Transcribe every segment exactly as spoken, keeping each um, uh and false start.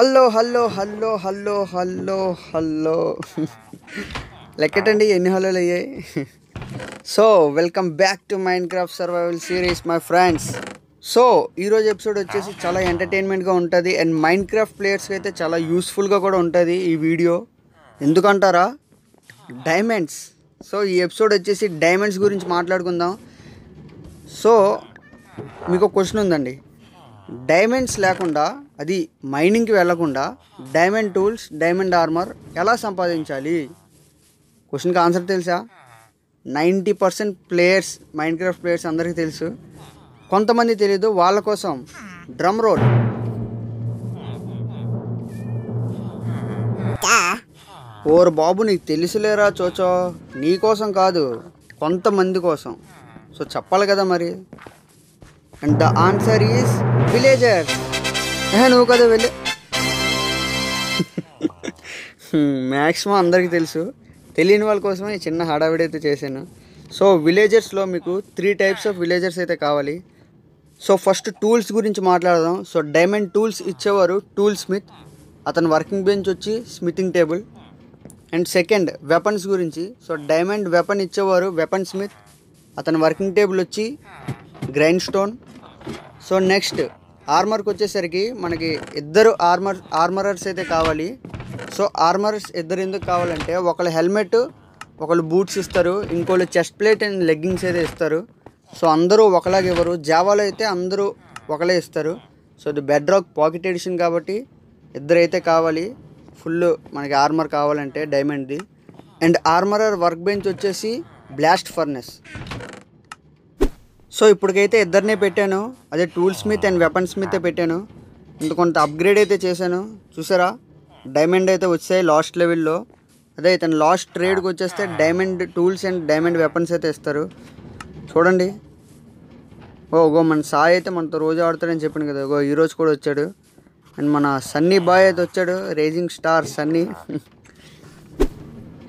Hello hello hello hello hello hello లెక్కటండి ఎన్ని హలోలు అయ్యాయి. So welcome back to Minecraft survival series my friends. So ఈరోజు episode వచ్చేసి చాలా ఎంటర్టైన్మెంట్గా ఉంటుంది అండ్ మైండ్ క్రాఫ్ట్ ప్లేయర్స్కి అయితే చాలా యూస్ఫుల్గా కూడా ఉంటుంది ఈ వీడియో. ఎందుకంటారా డైమండ్స్. సో ఈ ఎపిసోడ్ వచ్చేసి డైమండ్స్ గురించి మాట్లాడుకుందాం. సో మీకు ఒక క్వశ్చన్ ఉందండి, డైమండ్స్ లేకుండా అది మైనింగ్కి వెళ్లకుండా డైమండ్ టూల్స్ డైమండ్ ఆర్మర్ ఎలా సంపాదించాలి? క్వశ్చన్కి ఆన్సర్ తెలుసా? Ninety percent players Minecraft players అందరికీ తెలుసు, కొంతమంది తెలియదు. వాళ్ళ కోసం డ్రమ్ రోల్. ఓరు బాబు నీకు తెలుసులేరా చోచో, నీ కోసం కాదు కొంతమంది కోసం. సో చెప్పాలి కదా మరి. And the answer is villagers. నువ్వు కదా వెళ్ళే మ్యాక్సిమం అందరికీ తెలుసు, తెలియని వాళ్ళ కోసమే చిన్న హడావిడి అయితే చేశాను. సో విలేజర్స్లో మీకు త్రీ టైప్స్ ఆఫ్ విలేజర్స్ అయితే కావాలి. సో ఫస్ట్ టూల్స్ గురించి మాట్లాడదాం. సో డైమండ్ టూల్స్ ఇచ్చేవారు టూల్ స్మిత్, అతని వర్కింగ్ బెంచ్ వచ్చి smithing table. And second weapons గురించి, సో డైమండ్ వెపన్ ఇచ్చేవారు వెపన్ స్మిత్, అతని వర్కింగ్ టేబుల్ వచ్చి గ్రైండ్ స్టోన్. సో నెక్స్ట్ ఆర్మర్కి వచ్చేసరికి మనకి ఇద్దరు ఆర్మర్ ఆర్మరర్స్ అయితే కావాలి. సో ఆర్మర్స్ ఇద్దరు ఎందుకు కావాలంటే ఒకళ్ళు హెల్మెట్ ఒకళ్ళు బూట్స్ ఇస్తారు, ఇంకోళ్ళు చెస్ట్ ప్లేట్ అండ్ లెగ్గింగ్స్ అయితే ఇస్తారు. సో అందరూ ఒకలాగా ఇవ్వరు, జావాలో అయితే అందరూ ఒకలే ఇస్తారు. సో ఇది బెడ్రాక్ పాకెట్ ఎడిషన్ కాబట్టి ఇద్దరైతే కావాలి ఫుల్ మనకి ఆర్మర్ కావాలంటే డైమండ్ది. అండ్ ఆర్మరర్ వర్క్ బెంచ్ వచ్చేసి బ్లాస్ట్ ఫర్నెస్. సో ఇప్పటికైతే ఇద్దరినే పెట్టాను, అదే టూల్ స్మిత్ అండ్ వెపన్ స్మితే పెట్టాను. ఇంత కొంత అప్గ్రేడ్ అయితే చేశాను, చూసారా డైమండ్ అయితే వచ్చాయి లాస్ట్ లెవెల్లో. అదే ఇతను లాస్ట్ ట్రేడ్కి వచ్చేస్తే diamond tools and diamond weapons అయితే ఇస్తారు. చూడండి ఓగో మన సాయి అయితే మనతో రోజు ఆడుతాడని చెప్పాను కదా, ఓగో ఈరోజు కూడా వచ్చాడు. అండ్ మన సన్నీ బాయ్ అయితే వచ్చాడు, raging star Sunny.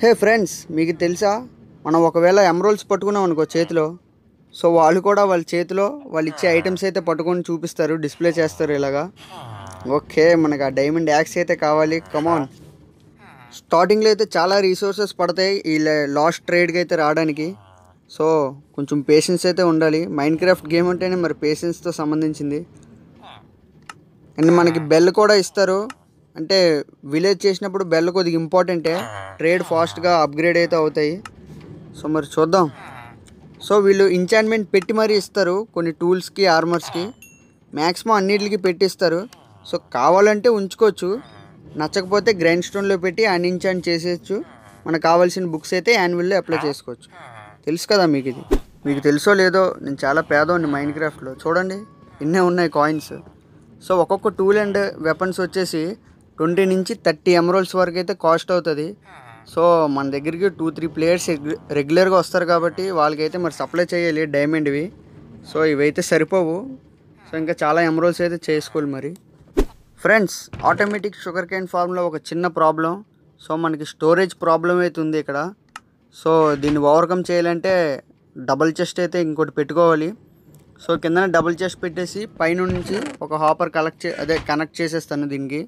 Hey friends, మీకు తెలుసా మనం ఒకవేళ ఎమరాల్డ్స్ పట్టుకున్నాం అనుకో చేతిలో, సో వాళ్ళు కూడా వాళ్ళ చేతిలో వాళ్ళు ఇచ్చే ఐటమ్స్ అయితే పట్టుకొని చూపిస్తారు, డిస్ప్లే చేస్తారు ఇలాగా. ఓకే మనకు ఆ డైమండ్ యాక్స్ అయితే కావాలి. కమాన్ స్టార్టింగ్లో అయితే చాలా రీసోర్సెస్ పడతాయి ఈ లాస్ట్ ట్రేడ్కి అయితే రావడానికి. సో కొంచెం పేషెన్స్ అయితే ఉండాలి, మైండ్ క్రాఫ్ట్ గేమ్ అంటేనే మరి పేషెన్స్తో సంబంధించింది. అండ్ మనకి బెల్ కూడా ఇస్తారు, అంటే విలేజ్ చేసినప్పుడు బెల్ కొద్దిగా ఇంపార్టెంటే, ట్రేడ్ ఫాస్ట్గా అప్గ్రేడ్ అయితే అవుతాయి. సో మరి చూద్దాం. సో వీళ్ళు ఎంచాంట్మెంట్ పెట్టి మరీ ఇస్తారు కొన్ని టూల్స్కి ఆర్మర్స్కి, మ్యాక్సిమం అన్నిటికి పెట్టిస్తారు. సో కావాలంటే ఉంచుకోవచ్చు, నచ్చకపోతే గ్రైండ్ స్టోన్లో పెట్టి అన్ఎన్చాంట్ చేసేయచ్చు. మనకు కావాల్సిన బుక్స్ అయితే యాన్యువల్లో అప్లై చేసుకోవచ్చు. తెలుసు కదా మీకు ఇది. మీకు తెలుసో లేదో నేను చాలా పేదోండి మైండ్ క్రాఫ్ట్లో. చూడండి ఇన్నే ఉన్నాయి కాయిన్స్. సో ఒక్కొక్క టూల్ అండ్ వెపన్స్ వచ్చేసి ట్వంటీ నుంచి థర్టీ ఎమరాల్డ్స్ వరకు అయితే కాస్ట్ అవుతుంది. సో మన దగ్గరికి టూ త్రీ ప్లేయర్స్ రెగ్యులర్గా వస్తారు కాబట్టి వాళ్ళకైతే మరి సప్లై చేయాలి డైమండ్వి. సో ఇవైతే సరిపోవు, సో ఇంకా చాలా ఎమరాల్డ్స్ అయితే చేసుకోవాలి మరి. ఫ్రెండ్స్ ఆటోమేటిక్ షుగర్ కేన్ ఫార్మ్లో ఒక చిన్న ప్రాబ్లం. సో మనకి స్టోరేజ్ ప్రాబ్లం అయితే ఉంది ఇక్కడ. సో దీన్ని ఓవర్కమ్ చేయాలంటే డబుల్ చెస్ట్ అయితే ఇంకోటి పెట్టుకోవాలి. సో కింద డబుల్ చెస్ట్ పెట్టేసి పైనుంచి ఒక హాపర్ కలెక్ట్ చే అదే కనెక్ట్ చేసేస్తాను దీనికి.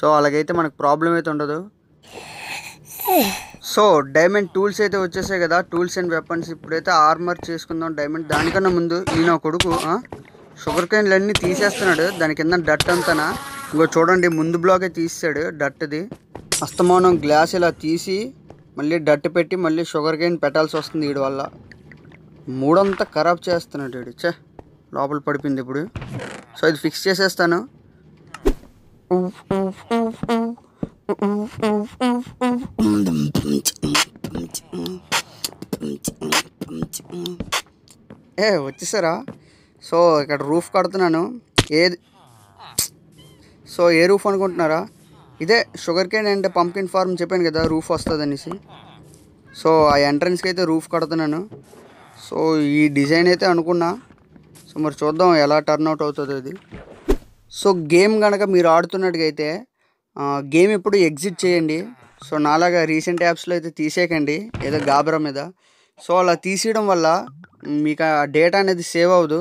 సో అలాగైతే మనకు ప్రాబ్లం అయితే ఉండదు. సో డైమండ్ టూల్స్ అయితే వచ్చేసాయి కదా, టూల్స్ అండ్ వెపన్స్. ఇప్పుడైతే ఆర్మర్ చేసుకుందాం డైమండ్. దానికన్నా ముందు ఈయన కొడుకు షుగర్ కేన్లు అన్నీ తీసేస్తున్నాడు, దాని కింద డట్ అంతనా. ఇంకో చూడండి ముందు బ్లాకే తీసాడు డట్ది, అస్తమానం గ్లాస్ ఇలా తీసి మళ్ళీ డట్ పెట్టి మళ్ళీ షుగర్ కేన్ పెట్టాల్సి వస్తుంది. వీడి వల్ల మూడంతా ఖరాబ్ చేస్తున్నాడు వీడు. చే లోపల పడిపోయింది ఇప్పుడు. సో ఇది ఫిక్స్ చేసేస్తాను. ఏ వచ్చేసారా. సో ఇక్కడ రూఫ్ కడుతున్నాను. ఏది సో ఏ రూఫ్ అనుకుంటున్నారా? ఇదే sugar cane and pumpkin farm చెప్పాను కదా రూఫ్ వస్తుంది అనేసి. సో ఆ ఎంట్రన్స్కి అయితే రూఫ్ కడుతున్నాను. సో ఈ డిజైన్ అయితే అనుకున్నా. సో మరి చూద్దాం ఎలా టర్న్అవుట్ అవుతుంది అది. సో గేమ్ కనుక మీరు ఆడుతున్నట్టుగైతే గేమ్ ఇప్పుడు ఎగ్జిట్ చేయండి. సో నాలాగా రీసెంట్ యాప్స్లో అయితే తీసేయకండి ఏదో గాబరా మీద. సో అలా తీసేయడం వల్ల మీకు ఆ డేటా అనేది సేవ్ అవ్వదు,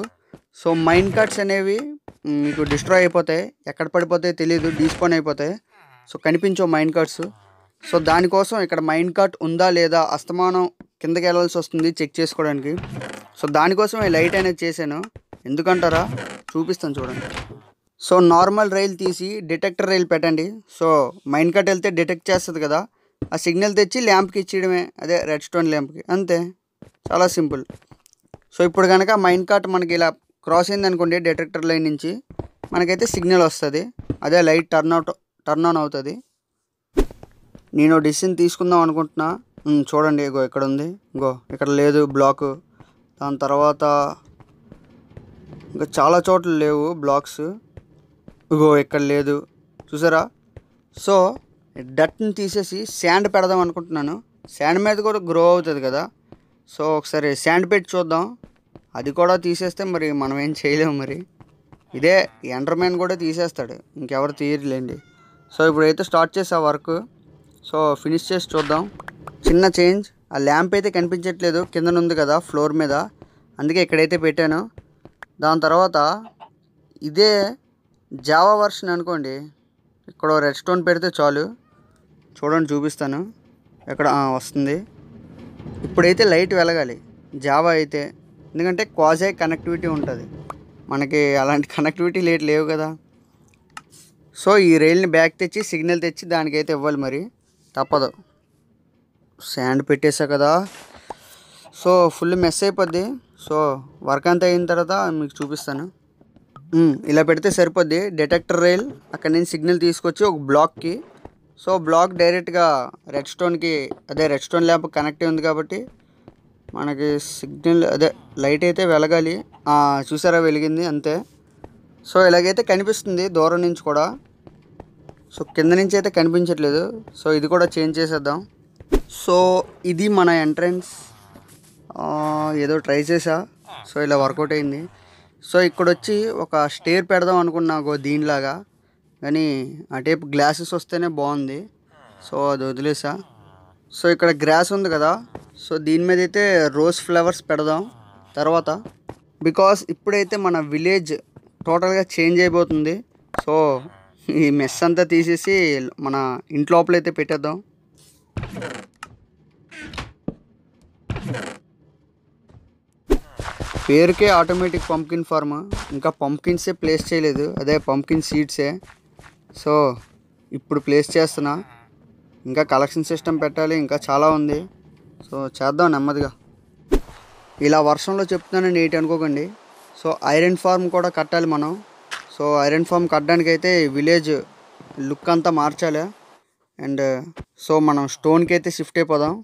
సో మైన్ కార్ట్స్ అనేవి మీకు డిస్ట్రాయ్ అయిపోతాయి, ఎక్కడ పడిపోతాయి తెలియదు, డిస్పాన్ అయిపోతాయి. సో కనిపించో మైన్ కార్ట్స్. సో దానికోసం ఇక్కడ మైన్ కార్ట్ ఉందా లేదా అస్తమానం కిందకి వెళ్ళాల్సి వస్తుంది చెక్ చేసుకోవడానికి. సో దానికోసం ఈ లైట్ అనేది చేశాను. ఎందుకంటారా చూపిస్తాను చూడండి. సో నార్మల్ రైల్ తీసి డిటెక్టర్ రైల్ పెట్టండి. సో మైన్ కార్ట్ వెళ్తే డిటెక్ట్ చేస్తుంది కదా, ఆ సిగ్నల్ తెచ్చి ల్యాంప్కి ఇచ్చేయడమే, అదే రెడ్ స్టోన్ ల్యాంప్కి, అంతే, చాలా సింపుల్. సో ఇప్పుడు కనుక మైన్ కార్ట్ మనకి ఇలా క్రాస్ అయింది అనుకోండి డిటెక్టర్ లైన్ నుంచి, మనకైతే సిగ్నల్ వస్తుంది, అదే light turn out turn on అవుతుంది. నేను డిసిషన్ తీసుకుందాం అనుకుంటున్నా. చూడండి ఇగో ఇక్కడ ఉంది, ఇంకో ఇక్కడ లేదు బ్లాక్, దాని తర్వాత ఇంకా చాలా చోట్ల లేవు బ్లాక్స్, ఇగో ఇక్కడ లేదు, చూసారా. సో డట్ని తీసేసి శాండ్ పెడదాం అనుకుంటున్నాను, శాండ్ మీద కూడా గ్రో అవుతుంది కదా. సో ఒకసారి శాండ్ పెట్టి చూద్దాం, అది కూడా తీసేస్తే మరి మనం ఏం చేయలేము. మరి ఇదే ఎండర్మ్యాన్ కూడా తీసేస్తాడు, ఇంకెవరు తీయలేండి. సో ఇప్పుడైతే స్టార్ట్ చేసా వర్క్. సో ఫినిష్ చేసి చూద్దాం. చిన్న చేంజ్, ఆ ల్యాంప్ అయితే కనిపించట్లేదు, కింద ఉంది కదా ఫ్లోర్ మీద, అందుకే ఇక్కడైతే పెట్టాను. దాని తర్వాత ఇదే జావా వర్షన్ అనుకోండి, ఇక్కడ రెడ్ స్టోన్ పెడితే చాలు. చూడండి చూపిస్తాను ఎక్కడ వస్తుంది. ఇప్పుడైతే లైట్ వెలగాలి జావా అయితే, ఎందుకంటే క్వాజే కనెక్టివిటీ ఉంటుంది, మనకి అలాంటి కనెక్టివిటీ లేట్ లేవు కదా. సో ఈ రైల్ని బ్యాక్ తెచ్చి సిగ్నల్ తెచ్చి దానికైతే ఇవ్వాలి, మరి తప్పదు. శాండ్ పెట్టేసా కదా, సో ఫుల్ మెస్ అయిపోద్ది. సో వర్క్ అంతా అయిన తర్వాత మీకు చూపిస్తాను. ఇలా పెడితే సరిపోద్ది, డిటెక్టర్ రైల్ అక్కడి నుంచి సిగ్నల్ తీసుకొచ్చి ఒక బ్లాక్కి, సో బ్లాక్ డైరెక్ట్గా రెడ్ స్టోన్కి, అదే రెడ్ స్టోన్ ల్యాంప్ కనెక్ట్ ఉంది కాబట్టి మనకి సిగ్నల్, అదే లైట్ అయితే వెలగాలి. చూసారా వెలిగింది, అంతే. సో ఇలాగైతే కనిపిస్తుంది దూరం నుంచి కూడా, సో కింద నుంచి అయితే కనిపించట్లేదు. సో ఇది కూడా చేంజ్ చేసేద్దాం. సో ఇది మన ఎంట్రన్స్, ఏదో ట్రై చేసా, సో ఇలా వర్కౌట్ అయింది. సో ఇక్కడ వచ్చి ఒక స్టేర్ పెడదాం అనుకున్నా దీనిలాగా, కానీ ఆ టైప్ గ్లాసెస్ వస్తేనే బాగుంది, సో అది వదిలేసా. సో ఇక్కడ గ్రాస్ ఉంది కదా, సో దీని మీద అయితే రోజ్ ఫ్లవర్స్ పెడదాం తర్వాత, బికాస్ ఇప్పుడైతే మన విలేజ్ టోటల్గా చేంజ్ అయిపోతుంది. సో ఈ మెస్ అంతా తీసేసి మన ఇంటి లోపలైతే పెట్టేద్దాం. పేరుకే ఆటోమేటిక్ పంప్కిన్ ఫార్మ్, ఇంకా పంప్కిన్సే ప్లేస్ చేయలేదు, అదే పంప్కిన్ సీడ్సే. సో ఇప్పుడు ప్లేస్ చేస్తున్నా, ఇంకా కలెక్షన్ సిస్టమ్ పెట్టాలి, ఇంకా చాలా ఉంది. సో చేద్దాం నెమ్మదిగా. ఇలా వర్షంలో చెప్తున్నాను ఏంటి అనుకోకండి. సో ఐరన్ ఫార్మ్ కూడా కట్టాలి మనం. సో ఐరన్ ఫార్మ్ కట్టడానికైతే విలేజ్ లుక్ అంతా మార్చాలి. అండ్ సో మనం స్టోన్కి అయితే షిఫ్ట్ అయిపోదాం.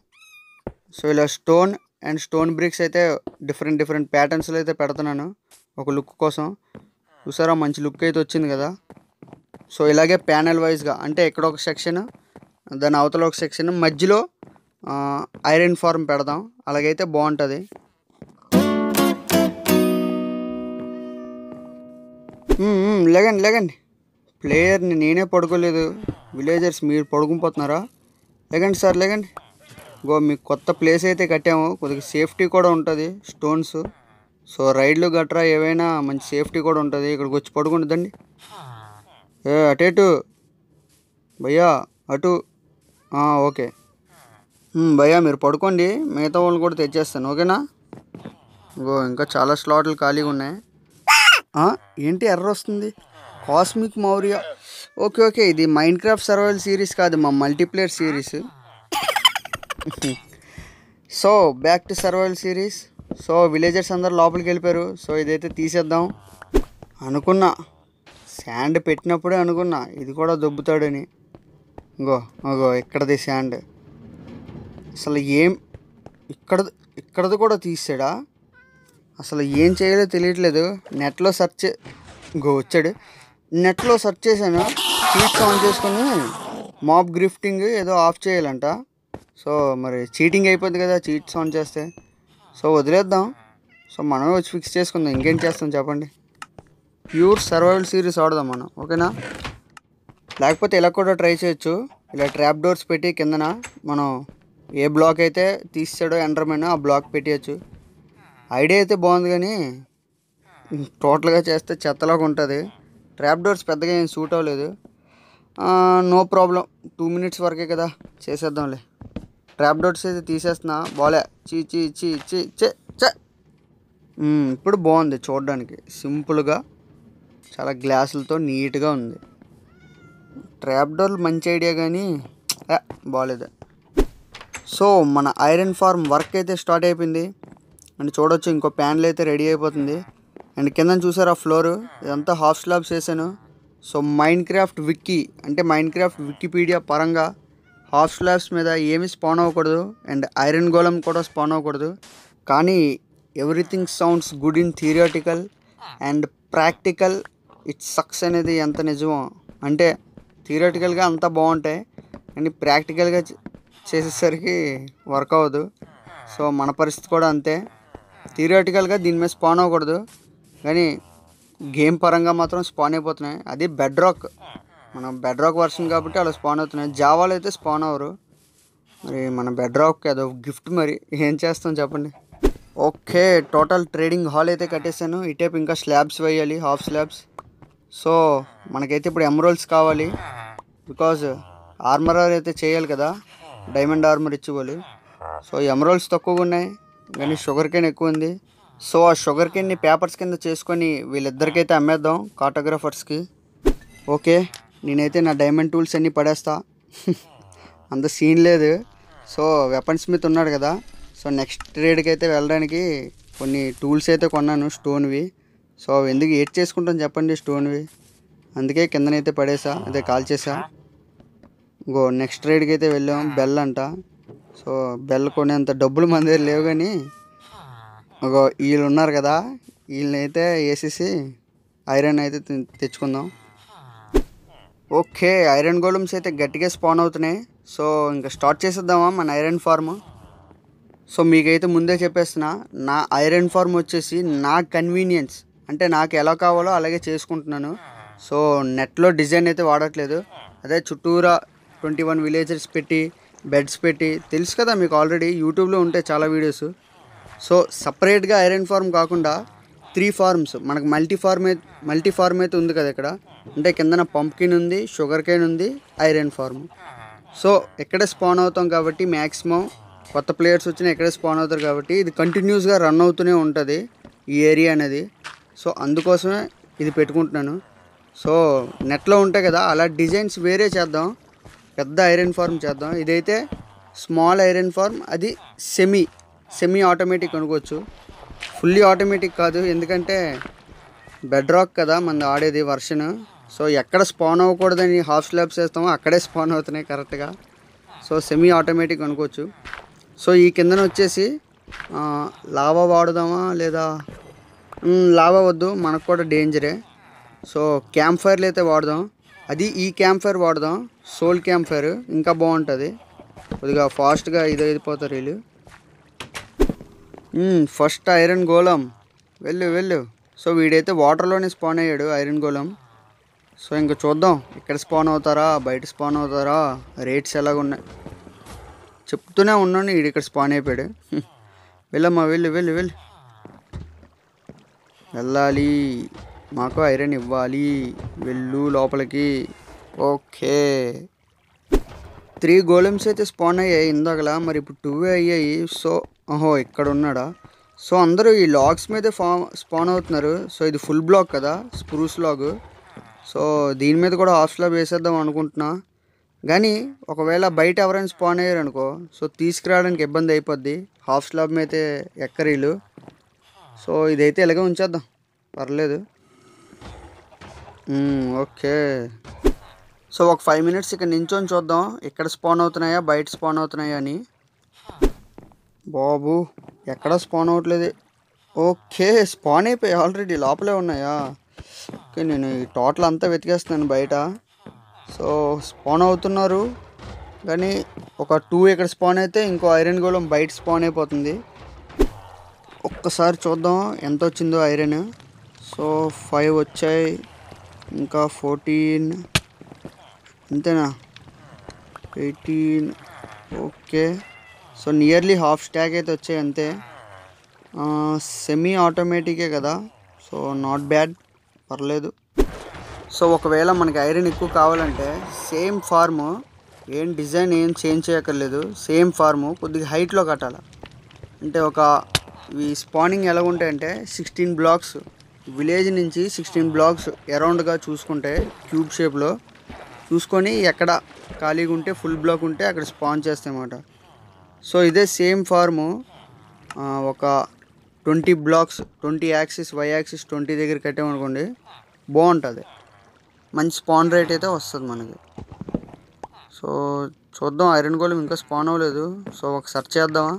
సో ఇలా స్టోన్ అండ్ స్టోన్ బ్రిక్స్ అయితే డిఫరెంట్ డిఫరెంట్ ప్యాటర్న్స్లో అయితే పెడుతున్నాను ఒక లుక్ కోసం. చూసారా మంచి లుక్ అయితే వచ్చింది కదా. సో ఇలాగే ప్యానెల్ వైజ్గా, అంటే ఇక్కడ ఒక సెక్షన్, దాని అవతల ఒక సెక్షన్, మధ్యలో ఐరన్ ఫార్మ్ పెడదాం, అలాగైతే బాగుంటుంది. లేకండి లేకండి ప్లేయర్ని, నేనే పడుకోలేదు, విలేజర్స్ మీరు పడుకుపోతున్నారా? లేకండి సార్ లేకండి. గో మీకు కొత్త ప్లేస్ అయితే కట్టాము, కొద్దిగా సేఫ్టీ కూడా ఉంటుంది స్టోన్స్. సో రైడ్లు గట్రా ఏవైనా మంచి సేఫ్టీ కూడా ఉంటుంది, ఇక్కడికి వచ్చి పడుకుంటుందండి. ఏ అటేటు భయ్యా, అటు ఓకే భయ్యా, మీరు పడుకోండి, మిగతా వాళ్ళని కూడా తెచ్చేస్తాను, ఓకేనా? గో ఇంకా చాలా స్లాట్లు ఖాళీగా ఉన్నాయి. ఏంటి ఎర్ర వస్తుంది? కాస్మిక్ మౌర్య, ఓకే ఓకే, ఇది మైన్క్రాఫ్ట్ సర్వైవల్ సిరీస్ కాదు, మా multiplayer series. So back to survival series. So villagers అందరు లోపలికి వెళ్ళిపోయారు. సో ఇదైతే తీసేద్దాం అనుకున్నా, శాండ్ పెట్టినప్పుడే అనుకున్నా ఇది కూడా దొబ్బుతాడని. ఇంకో ఇంకో ఇక్కడది శాండ్, అసలు ఏం ఇక్కడ ఇక్కడది కూడా తీసాడా, అసలు ఏం చేయాలో తెలియట్లేదు. నెట్లో సెర్చ్ చే ఇంకో వచ్చాడు, నెట్లో సెర్చ్ చేశాను, చీట్స్ ఆన్ చేసుకుని మాబ్ గ్రిఫ్టింగ్ ఏదో ఆఫ్ చేయాలంట. సో మరి చీటింగ్ అయిపోద్ది కదా చీట్స్ ఆన్ చేస్తే, సో వదిలేద్దాం. సో మనమే వచ్చి ఫిక్స్ చేసుకుందాం, ఇంకేం చేస్తాం చెప్పండి. ప్యూర్ సర్వైవల్ సిరీస్ ఆడదాం మనం, ఓకేనా? లేకపోతే ఇలా కూడా ట్రై చేయొచ్చు, ఇలా ట్రాప్ డోర్స్ పెట్టి కిందన మనం ఏ బ్లాక్ అయితే తీసాడో ఎండర్మన్ ఆ బ్లాక్ పెట్టేయచ్చు. ఐడియా అయితే బాగుంది, కానీ టోటల్గా చేస్తే చెత్తలాగా ఉంటుంది. ట్రాప్ డోర్స్ పెద్దగా ఏం సూట్ అవ్వలేదు. నో ప్రాబ్లం, టూ మినిట్స్ వరకే కదా, చేసేద్దాంలే. ట్రాప్ డోర్స్ అయితే తీసేస్తున్నా. బాలే చీ చీ చీ చీ చే చే ఇప్పుడు బాగుంది చూడడానికి. సింపుల్గా చాలా గ్లాసులతో నీట్గా ఉంది. ట్రాప్ డోర్లు మంచి ఐడియా కానీ బాగాలేదు. సో మన ఐరన్ ఫార్మ్ వర్క్ అయితే స్టార్ట్ అయిపోయింది అండ్ చూడవచ్చు ఇంకో ప్యానల్ అయితే రెడీ అయిపోతుంది. అండ్ కింద చూసారు ఆ ఫ్లోర్, ఇదంతా హాఫ్ స్లాబ్స్ వేసాను. సో మైన్క్రాఫ్ట్ విక్కీ అంటే మైన్క్రాఫ్ట్ వికీపీడియా పరంగా హాఫ్ స్లాబ్స్ మీద ఏమీ స్పాన్ అవ్వకూడదు అండ్ ఐరన్ గోలం కూడా స్పాన్ అవ్వకూడదు. కానీ everything sounds good in theoretical and practical it sucks అనేది ఎంత నిజమో అంటే థియరిటికల్గా అంతా బాగుంటాయి కానీ ప్రాక్టికల్గా చేసేసరికి వర్క్ అవ్వదు. సో మన పరిస్థితి కూడా అంతే. థియరిటికల్గా దీని మీద స్పాన్ అవ్వకూడదు కానీ గేమ్ పరంగా మాత్రం స్పాన్ అయిపోతున్నాయి. అది బెడ్రాక్, మనం బెడ్రాక్ వర్షన్ కాబట్టి అలా స్పాన్ అవుతున్నాయి. జావాలో అయితే స్పాన్ అవ్వరు. మరి మన బెడ్రాక్ అదో గిఫ్ట్, మరి ఏం చేస్తాం చెప్పండి. ఓకే, టోటల్ ట్రేడింగ్ హాల్ అయితే కట్టేశాను. ఇటేపు ఇంకా స్లాబ్స్ వేయాలి, హాఫ్ స్లాబ్స్. సో మనకైతే ఇప్పుడు ఎమరాల్డ్స్ కావాలి, బికాజ్ ఆర్మరర్ అయితే చేయాలి కదా, డైమండ్ ఆర్మర్ ఇచ్చేవాళ్ళు. సో ఎమరాల్డ్స్ తక్కువగా ఉన్నాయి కానీ షుగర్ కేన్ ఎక్కువ ఉంది. సో ఆ షుగర్ కేన్ని పేపర్స్ కింద చేసుకొని వీళ్ళిద్దరికైతే అమ్మేద్దాం, కార్టోగ్రాఫర్స్కి. ఓకే, నేనైతే నా డైమండ్ టూల్స్ అన్నీ పడేస్తా, అంత సీన్ లేదు. సో వెపన్స్ మీద ఉన్నాడు కదా, సో నెక్స్ట్ ట్రేడ్కి అయితే వెళ్ళడానికి కొన్ని టూల్స్ అయితే కొన్నాను స్టోన్వి. సో ఎందుకు ఏడ్ చేసుకుంటాను చెప్పండి స్టోన్వి, అందుకే కిందనైతే పడేసా, అదే కాల్ చేసా. ఇంకో నెక్స్ట్ ట్రేడ్కి అయితే వెళ్ళాం, బెల్ అంట. సో బెల్ కొనేంత డబ్బులు మన దగ్గర లేవు కానీ ఒక వీళ్ళు ఉన్నారు కదా, వీళ్ళనైతే వేసేసి ఐరన్ అయితే తెచ్చుకుందాం. ఓకే, ఐరన్ గోలమ్స్ అయితే గట్టిగా స్పాన్ అవుతున్నాయి. సో ఇంకా స్టార్ట్ చేసేద్దామా మన ఐరన్ ఫార్మ్. సో మీకైతే ముందే చెప్పేస్తున్నా, నా ఐరన్ ఫార్మ్ వచ్చేసి నా కన్వీనియన్స్ అంటే నాకు ఎలా కావాలో అలాగే చేసుకుంటున్నాను. సో నెట్లో డిజైన్ అయితే వాడట్లేదు. అదే చుట్టూరా ట్వంటీ వన్ విలేజర్స్ పెట్టి బెడ్స్ పెట్టి తెలుసు కదా మీకు, ఆల్రెడీ యూట్యూబ్లో ఉంటాయి చాలా వీడియోస్. సో సపరేట్గా ఐరన్ ఫార్మ్ కాకుండా త్రీ ఫార్మ్స్ మనకు మల్టీ ఫార్మ్ మల్టీ ఫార్మ్ అయితే ఉంది కదా ఇక్కడ, అంటే కిందన పంప్కిన్ ఉంది, షుగర్ కేన్ ఉంది, ఐరన్ ఫార్మ్. సో ఎక్కడే స్పాన్ అవుతాం కాబట్టి మ్యాక్సిమం కొత్త ప్లేయర్స్ వచ్చినా ఎక్కడే స్పాన్ అవుతారు కాబట్టి ఇది కంటిన్యూస్గా రన్ అవుతూనే ఉంటుంది ఈ ఏరియా అనేది. సో అందుకోసమే ఇది పెట్టుకుంటున్నాను. సో నెట్లో ఉంటాయి కదా అలా డిజైన్స్ వేరే చేద్దాం, పెద్ద ఐరన్ ఫార్మ్ చేద్దాం. ఇదైతే స్మాల్ ఐరన్ ఫార్మ్, అది సెమీ సెమీ ఆటోమేటిక్ అనుకోవచ్చు, ఫుల్లీ ఆటోమేటిక్ కాదు ఎందుకంటే బెడ్రాక్ కదా మన ఆడేది వర్షన్. సో ఎక్కడ స్పాన్ అవ్వకూడదని హాఫ్ స్లాబ్స్ వేస్తామో అక్కడే స్పాన్ అవుతున్నాయి కరెక్ట్గా. సో సెమీ ఆటోమేటిక్ అనుకోవచ్చు. సో ఈ కిందన వచ్చేసి లావా వాడుదామా లేదా, లావా వద్దు మనకు కూడా డేంజరే. సో క్యాంప్ ఫైర్లు అయితే వాడదాం, అది ఈ క్యాంప్ ఫైర్ వాడదాం, సోల్ క్యాంప్ ఫైర్ ఇంకా బాగుంటుంది, కొద్దిగా ఫాస్ట్గా ఇది అయిపోతారు వీళ్ళు. ఫస్ట్ ఐరన్ గోలం వెళ్ళు వెళ్ళు. సో వీడైతే వాటర్లోనే స్పాన్ అయ్యాడు ఐరన్ గోలం. సో ఇంకా చూద్దాం ఇక్కడ స్పాన్ అవుతారా బయట స్పాన్ అవుతారా, రేట్స్ ఎలాగ ఉన్నాయి చెప్తూనే ఉన్నాను. వీడు ఇక్కడ స్పాన్ అయిపోయాడు, వెళ్ళమ్మా వెళ్ళు వెళ్ళు వెళ్ళు వెళ్ళాలి, మాకు ఐరన్ ఇవ్వాలి, వెళ్ళు లోపలికి. ఓకే, త్రీ గోలమ్స్ అయితే స్పాన్ అయ్యాయి ఇందాకలా, మరి ఇప్పుడు టూ అయ్యాయి. సో ఓహో ఇక్కడ ఉన్నాడా. సో అందరూ ఈ లాగ్స్ మీదే ఫామ్ స్పాన్ అవుతున్నారు. సో ఇది ఫుల్ బ్లాక్ కదా, స్ప్రూస్ లాగ్. సో దీని మీద కూడా హాఫ్ స్లాబ్ వేసేద్దాం అనుకుంటున్నా కానీ ఒకవేళ బయట ఎవరైనా స్పాన్ అయ్యారు అనుకో, సో తీసుకురావడానికి ఇబ్బంది అయిపోద్ది. హాఫ్ స్లాబ్ మీద అయితే ఎక్కరీలు. సో ఇదైతే ఇలాగే ఉంచేద్దాం, పర్లేదు. ఓకే, సో ఒక ఫైవ్ మినిట్స్ ఇక్కడ నించొని చూద్దాం ఎక్కడ స్పాన్ అవుతున్నాయా బయట స్పాన్ అవుతున్నాయా అని. బాబు ఎక్కడ స్పాన్ అవ్వట్లేదు. ఓకే, స్పాన్ అయిపోయాయి ఆల్రెడీ, లోపలే ఉన్నాయా. ఓకే, నేను ఈ టోటల్ అంతా వెతికేస్తున్నాను బయట. సో స్పాన్ అవుతున్నారు కానీ ఒక టూ ఇక్కడ స్పాన్ అయితే ఇంకో ఐరన్ గోళం బయట స్పాన్ అయిపోతుంది. ఒక్కసారి చూద్దాం ఎంత వచ్చిందో ఐరన్. సో ఫైవ్ వచ్చాయి, ఇంకా ఫోర్టీన్ అంతేనా, eighteen. Okay, so nearly half stack అయితే వచ్చాయి అంతే. సెమీ ఆటోమేటికే కదా, సో నాట్ బ్యాడ్, పర్లేదు. సో ఒకవేళ మనకి ఐరన్ ఎక్కువ కావాలంటే సేమ్ ఫార్ము, ఏం డిజైన్ ఏం చేంజ్ చేయక్కర్లేదు, సేమ్ ఫార్ము కొద్దిగా హైట్లో కట్టాలి. అంటే ఒక ఈ స్పానింగ్ ఎలా ఉంటాయంటే సిక్స్టీన్ బ్లాక్స్, విలేజ్ నుంచి సిక్స్టీన్ బ్లాక్స్ అరౌండ్గా చూసుకుంటే క్యూబ్ షేప్లో చూసుకొని ఎక్కడ ఖాళీగా ఉంటే ఫుల్ బ్లాక్ ఉంటే అక్కడ స్పాన్ చేస్తాయన్నమాట. సో ఇదే సేమ్ ఫార్ము ఒక twenty blocks, twenty axis, Y axis twenty దగ్గర కట్టామనుకోండి బాగుంటుంది, మంచి స్పాన్ రేట్ అయితే వస్తుంది మనకి. సో చూద్దాం, ఐరన్ గోళం ఇంకా స్పాన్ అవ్వలేదు, సో ఒక సెర్చ్ చేద్దామా.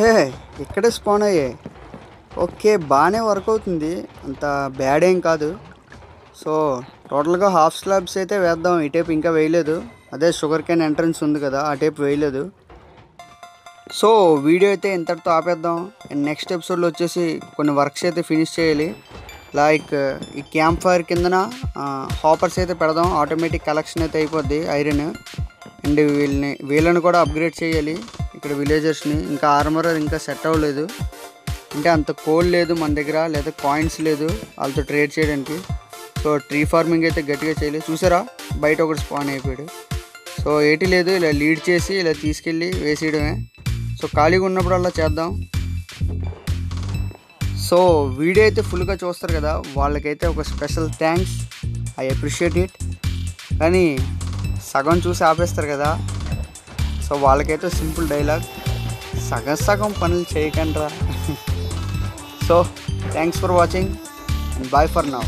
హే ఇక్కడే స్పాన్ అయ్యాయి, ఓకే బాగానే వర్క్ అవుతుంది, అంత బ్యాడ్ ఏం కాదు. సో టోటల్గా హాఫ్ స్లాబ్స్ అయితే వేద్దాం, ఈ టైప్ ఇంకా వేయలేదు, అదే షుగర్ కేన్ ఎంట్రన్స్ ఉంది కదా ఆ టైప్ వేయలేదు. సో వీడియో అయితే ఇంతటితో ఆపేద్దాం. అండ్ నెక్స్ట్ ఎపిసోడ్లో వచ్చేసి కొన్ని వర్క్స్ అయితే ఫినిష్ చేయాలి, లైక్ ఈ క్యాంప్ ఫైర్ కిందన హాపర్స్ అయితే పెడదాం, ఆటోమేటిక్ కలెక్షన్ అయితే అయిపోద్ది ఐరన్. అండ్ వీళ్ళని వీళ్ళని కూడా అప్గ్రేడ్ చేయాలి ఇక్కడ విలేజర్స్ని, ఇంకా ఆర్మరర్ ఇంకా సెట్ అవ్వలేదు, అంటే అంత కోల్ లేదు మన దగ్గర, లేదా కాయిన్స్ లేదు వాళ్ళతో ట్రేడ్ చేయడానికి. సో ట్రీ ఫార్మింగ్ అయితే గట్టిగా చేయలేదు, చూసారా బయట ఒకటి స్పాన్ అయిపోయాడు. సో ఏటి లేదు, ఇలా లీడ్ చేసి ఇలా తీసుకెళ్ళి వేసేయడమే. సో ఖాళీగా ఉన్నప్పుడు అలా చేద్దాం. సో వీడియో అయితే ఫుల్గా చూస్తారు కదా వాళ్ళకైతే ఒక special thanks, I appreciate it. కానీ సగం చూసి ఆపేస్తారు కదా, సో వాళ్ళకైతే సింపుల్ డైలాగ్, సగం సగం పనులు చేయకండి రా. So thanks for watching and bye for now.